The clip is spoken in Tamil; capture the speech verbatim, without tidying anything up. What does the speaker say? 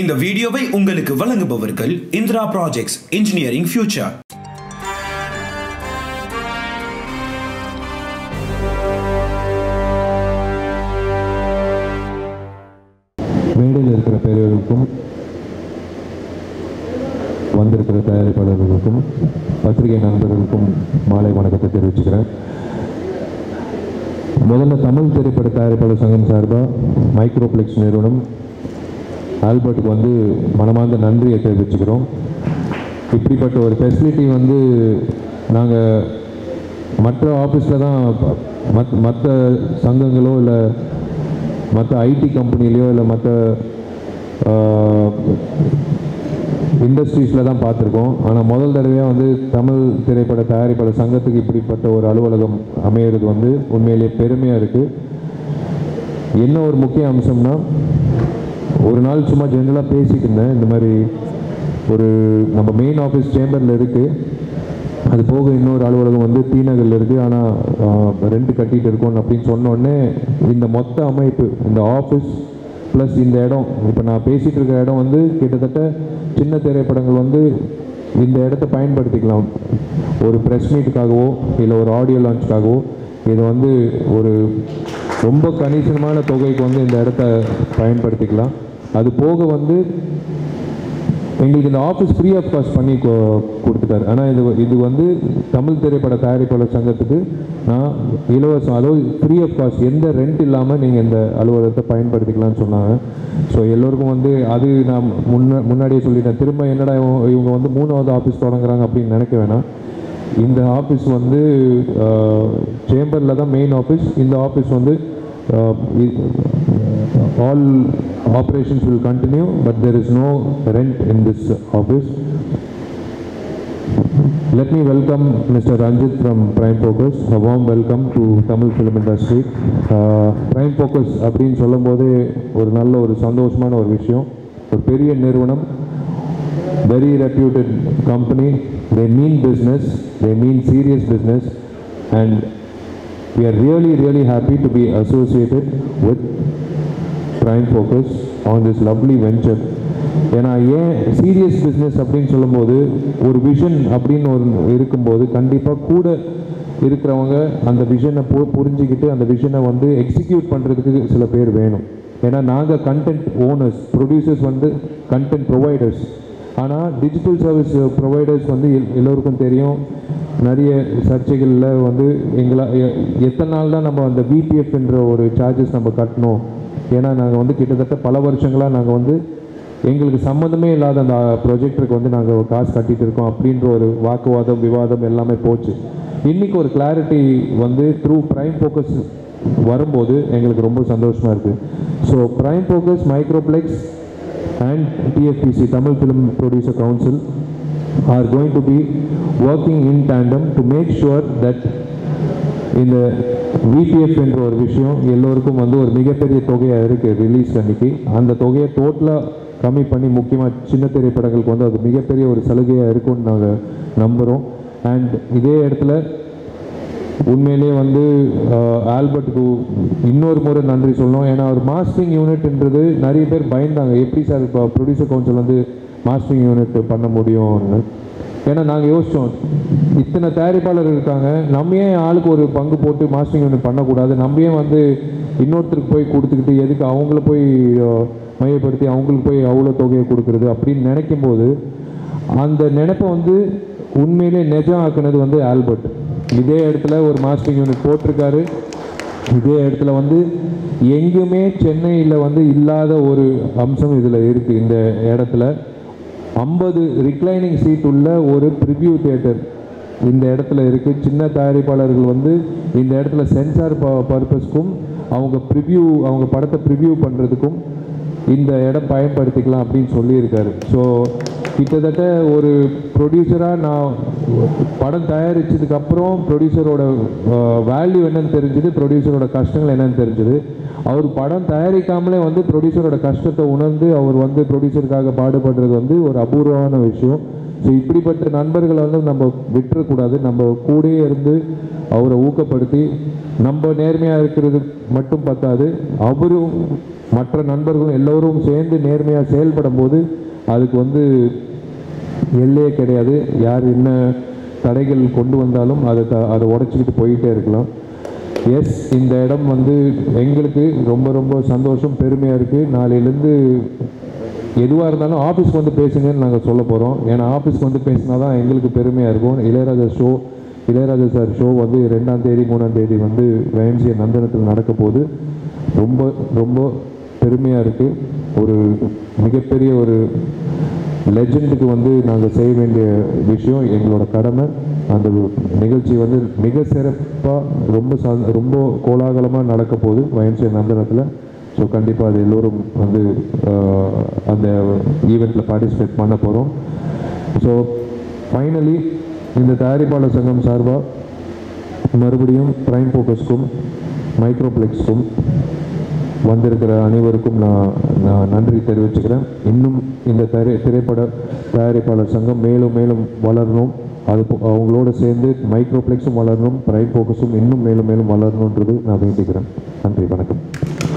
இந்த வீடியோவை உங்களுக்கு வழங்குபவர்கள் இந்திரா ப்ராஜெக்ட்ஸ் இன்ஜினியரிங் ஃபியூச்சர். மேடையில் இருக்கிற பெரியவர்களுக்கும் வந்திருக்கிற தயாரிப்பாளர்களுக்கும் பத்திரிகை நண்பர்களுக்கும் மாலை வணக்கத்தை தெரிவிச்சுக்கிறேன். முதல்ல தமிழ் திரைப்பட தயாரிப்பாளர் சங்கம் சார்பாக மைக்ரோப்ளெக்ஸ் நிறுவனம் ஆல்பர்ட்டுக்கு வந்து மனமார்ந்த நன்றியை தெரிவிச்சுக்கிறோம். இப்படிப்பட்ட ஒரு ஃபெசிலிட்டி வந்து நாங்கள் மற்ற ஆஃபீஸில் தான் மத் மற்ற சங்கங்களோ இல்லை மற்ற ஐடி கம்பெனிலையோ இல்லை மற்ற இண்டஸ்ட்ரீஸில் தான் பார்த்துருக்கோம். ஆனால் முதல் தடவையாக வந்து தமிழ் திரைப்பட தயாரிப்பாளர் சங்கத்துக்கு இப்படிப்பட்ட ஒரு அலுவலகம் அமையிறது வந்து உண்மையிலேயே பெருமையாக இருக்குது. என்ன ஒரு முக்கிய அம்சம்னா, ஒரு நாள் சும்மா ஜென்ரலாக பேசிட்டு இருந்தேன். இந்த மாதிரி ஒரு நம்ம மெயின் ஆஃபீஸ் சேம்பரில் இருக்குது, அது போக இன்னொரு அலுவலகம் வந்து தீநகரில் இருக்குது, ஆனால் ரெண்டு கட்டிகிட்டு இருக்கோம் அப்படின்னு சொன்னோடனே இந்த மொத்த அமைப்பு, இந்த ஆஃபீஸ் ப்ளஸ் இந்த இடம், இப்போ நான் பேசிகிட்டு இருக்கிற இடம் வந்து கிட்டத்தட்ட சின்ன திரைப்படங்கள் வந்து இந்த இடத்த பயன்படுத்திக்கலாம். ஒரு ப்ரெஸ் மீட்டுக்காகவோ இல்லை ஒரு ஆடியோ லான்ச்சுக்காகவோ இது வந்து ஒரு ரொம்ப கணிசமான தொகைக்கு வந்து இந்த இடத்த பயன்படுத்திக்கலாம். அது போக வந்து எங்களுக்கு இந்த ஆஃபீஸ் ஃப்ரீ ஆஃப் காஸ்ட் பண்ணி கொடுத்துட்டார். ஆனால் இது இது வந்து தமிழ் திரைப்பட தயாரிப்பாளர் சங்கத்துக்கு நான் இலவசம், அதாவது ஃப்ரீ ஆஃப் காஸ்ட், எந்த ரெண்ட் இல்லாமல் நீங்கள் இந்த அலுவலகத்தை பயன்படுத்திக்கலாம்னு சொன்னாங்க. ஸோ எல்லோருக்கும் வந்து அது நான் முன்ன முன்னாடியே சொல்லிட்டேன். திரும்ப என்னடா இவங்க வந்து மூணாவது ஆஃபீஸ் தொடங்குறாங்க அப்படின்னு நினைக்க வேணாம். இந்த ஆஃபீஸ் வந்து சேம்பரில் தான் மெயின் ஆஃபீஸ். இந்த ஆஃபீஸ் வந்து all operations will continue, but there is no rent in this office. Let me welcome mister Ranjith from Prime Focus. A warm welcome to Tamil film industry. Prime Focus அப்படின்னு சொல்லும் போதே ஒரு நல்ல ஒரு சந்தோஷமான ஒரு விஷயம். ஒரு பெரிய நிறுவனம், very reputed company, they mean business, they mean serious business, and we are really really happy to be associated with Prime Focus on this lovely venture. ஏன்னா ஏன் சீரியஸ் பிஸ்னஸ் அப்படின்னு சொல்லும்போது, ஒரு விஷன் அப்படின்னு ஒரு இருக்கும்போது கண்டிப்பாக கூட இருக்கிறவங்க அந்த விஷனை போ புரிஞ்சிக்கிட்டு அந்த விஷனை வந்து எக்ஸிக்யூட் பண்ணுறதுக்கு சில பேர் வேணும். ஏன்னா நாங்கள் கண்டென்ட் ஓனர்ஸ், ப்ரொடியூசர்ஸ் வந்து கண்டென்ட் ப்ரொவைடர்ஸ். ஆனால் டிஜிட்டல் சர்வீஸ் ப்ரொவைடர்ஸ் வந்து எல் எல்லோருக்கும் தெரியும். நிறைய சர்ச்சைகளில் வந்து எங்களா எத்தனை நாள் தான் நம்ம அந்த பிபிஎஃப்ன்ற ஒரு சார்ஜஸ் நம்ம கட்டணும். ஏன்னா நாங்கள் வந்து கிட்டத்தட்ட பல வருஷங்களாக நாங்கள் வந்து எங்களுக்கு சம்மந்தமே இல்லாத அந்த ப்ரொஜெக்டருக்கு வந்து நாங்கள் காசு கட்டிகிட்டு இருக்கோம் அப்படின்ற ஒரு வாக்குவாதம் விவாதம் எல்லாமே போச்சு. இன்றைக்கி ஒரு கிளாரிட்டி வந்து த்ரூ பிரைம் ஃபோக்கஸ் வரும்போது எங்களுக்கு ரொம்ப சந்தோஷமாக இருக்குது. So prime focus, Microplex and T F P C, Tamil Film Producer Council, are going to be working in tandem to make sure that in the V P F என்ற ஒரு விஷயம் எல்லோருக்கும் வந்து ஒரு மிகப்பெரிய தொகையாக இருக்குது ரிலீஸ் அன்றைக்கி. அந்த தொகையை டோட்டலாக கம்மி பண்ணி முக்கியமாக சின்ன திரைப்படங்களுக்கு வந்து அது மிகப்பெரிய ஒரு சலுகையாக இருக்கும்னு நாங்கள் நம்புகிறோம். அண்ட் இதே இடத்துல உண்மையிலே வந்து ஆல்பர்ட்டுக்கு இன்னொரு முறை நன்றி சொல்லணும். ஏன்னா ஒரு மாஸ்டரிங் யூனிட்ன்றது நிறைய பேர் பயந்தாங்க, எப்படி சார் இப்போ ப்ரொடியூசர் கவுன்சில் வந்து மாஸ்டரிங் யூனிட் பண்ண முடியும்னு. ஏன்னா நாங்கள் யோசித்தோம், இத்தனை தயாரிப்பாளர் இருக்காங்க, நம்ம ஏன் ஆளுக்கு ஒரு பங்கு போட்டு மாஸ்டரிங் யூனிட் பண்ணக்கூடாது, நம்ம ஏன் வந்து இன்னொருத்தருக்கு போய் கொடுத்துக்கிட்டு எதுக்கு அவங்கள போய் மையப்படுத்தி அவங்களுக்கு போய் அவ்வளோ தொகையை கொடுக்குறது அப்படின்னு நினைக்கும் போது அந்த நினைப்பை வந்து உண்மையிலே நிஜம் ஆக்குனது வந்து ஆல்பர்ட். இதே இடத்துல ஒரு மாஸ்டரிங் யூனிட் போட்டிருக்காரு. இதே இடத்துல வந்து எங்கேயுமே சென்னையில் வந்து இல்லாத ஒரு அம்சம் இதில் இருக்குது. இந்த இடத்துல ஐம்பது ரிக்ளைனிங் சீட் உள்ள ஒரு ப்ரிவியூ தியேட்டர் இந்த இடத்துல இருக்குது. சின்ன தயாரிப்பாளர்கள் வந்து இந்த இடத்துல சென்சார் ப பர்பஸ்க்கும் அவங்க ப்ரிவியூ அவங்க படத்தை ப்ரிவியூ பண்ணுறதுக்கும் இந்த இடம் பயன்படுத்திக்கலாம் அப்படின்னு சொல்லியிருக்காரு. ஸோ கிட்டத்தட்ட ஒரு ப்ரொடியூசராக நான் படம் தயாரித்ததுக்கப்புறம் ப்ரொடியூசரோட வேல்யூ என்னென்னு தெரிஞ்சுது, ப்ரொடியூசரோட கஷ்டங்கள் என்னென்னு தெரிஞ்சுது. அவர் படம் தயாரிக்காமலே வந்து ப்ரொடியூசரோட கஷ்டத்தை உணர்ந்து அவர் வந்து ப்ரொடியூசருக்காக பாடுபடுறது வந்து ஒரு அபூர்வமான விஷயம். ஸோ இப்படிப்பட்ட நண்பர்களை வந்து நம்ம விட்டுறக்கூடாது, நம்ம கூடயே இருந்து அவரை ஊக்கப்படுத்தி நம்ம நேர்மையாக இருக்கிறது மட்டும் பத்தாது, அவரும் மற்ற நண்பர்களும் எல்லோரும் சேர்ந்து நேர்மையாக செயல்படும் போது அதுக்கு வந்து எல்லையே கிடையாது. யார் என்ன தடைகள் கொண்டு வந்தாலும் அதை த அதை உடச்சிக்கிட்டு போய்கிட்டே இருக்கலாம். எஸ், இந்த இடம் வந்து எங்களுக்கு ரொம்ப ரொம்ப சந்தோஷம், பெருமையாக இருக்குது. நாளையிலேருந்து எதுவாக இருந்தாலும் ஆஃபீஸ்க்கு வந்து பேசுங்கன்னு நாங்கள் சொல்ல போகிறோம். ஏன்னா ஆஃபீஸ்க்கு வந்து பேசினா தான் எங்களுக்கு பெருமையாக இருக்கும். Ilaiyaraaja show Ilaiyaraaja sir show வந்து ரெண்டாம் தேதி மூணாம் தேதி வந்து வயம்சிய நந்தனத்தில் நடக்க போகுது. ரொம்ப ரொம்ப பெருமையாக இருக்குது. ஒரு மிகப்பெரிய ஒரு லெஜெண்டுக்கு வந்து நாங்கள் செய்ய வேண்டிய விஷயம், எங்களோட கடமை. அந்த நிகழ்ச்சி வந்து மிக சிறப்பாக ரொம்ப ச ரொம்ப கோலாகலமாக நடக்க போகுது வயம்சிய நந்தனத்தில். ஸோ கண்டிப்பாக அது எல்லோரும் வந்து அந்த ஈவெண்ட்டில் பார்ட்டிசிபேட் பண்ண போகிறோம். ஸோ ஃபைனலி இந்த தயாரிப்பாளர் சங்கம் சார்பாக மறுபடியும் பிரைம் ஃபோக்கஸ்க்கும் மைக்ரோப்ளெக்ஸ்க்கும் வந்திருக்கிற அனைவருக்கும் நான் நான் நன்றி தெரிவிச்சுக்கிறேன். இன்னும் இந்த திரை திரைப்பட தயாரிப்பாளர் சங்கம் மேலும் மேலும் வளரணும். அது அவங்களோட சேர்ந்து மைக்ரோப்ளெக்ஸும் வளரணும், பிரைம் ஃபோக்கஸும் இன்னும் மேலும் மேலும் வளரணுன்றது நான் வேண்டிக்கிறேன். நன்றி, வணக்கம்.